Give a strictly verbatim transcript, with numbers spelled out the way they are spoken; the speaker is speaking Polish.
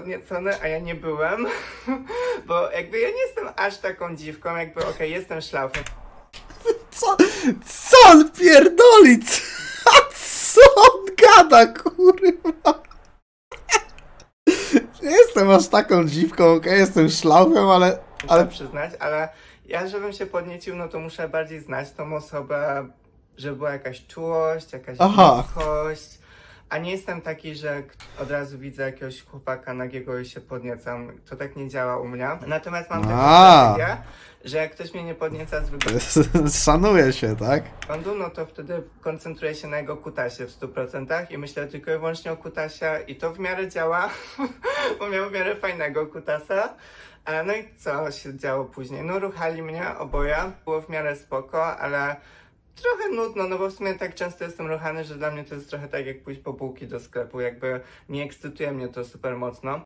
dokładnie cenę, a ja nie byłem, bo jakby ja nie jestem aż taką dziwką, jakby okej, okay, jestem szlafem. Co? Co on pierdoli? Co on gada, kurwa? Nie jestem aż taką dziwką, okej, okay, jestem szlafem, ale... ale... Muszę przyznać, ale ja żebym się podniecił, no to muszę bardziej znać tą osobę, żeby była jakaś czułość, jakaś bliskość. A nie jestem taki, że od razu widzę jakiegoś chłopaka nagiego i się podniecam. To tak nie działa u mnie. Natomiast mam taką strategię, że jak ktoś mnie nie podnieca z wyglądu... Szanuję się, tak? No to wtedy koncentruję się na jego kutasie w stu procentach i myślę tylko i wyłącznie o kutasie i to w miarę działa, bo miał w miarę fajnego kutasa. No i co się działo później? No ruchali mnie oboje, było w miarę spoko, ale... trochę nudno, no bo w sumie tak często jestem ruchany, że dla mnie to jest trochę tak jak pójść po bułki do sklepu, jakby nie ekscytuje mnie to super mocno.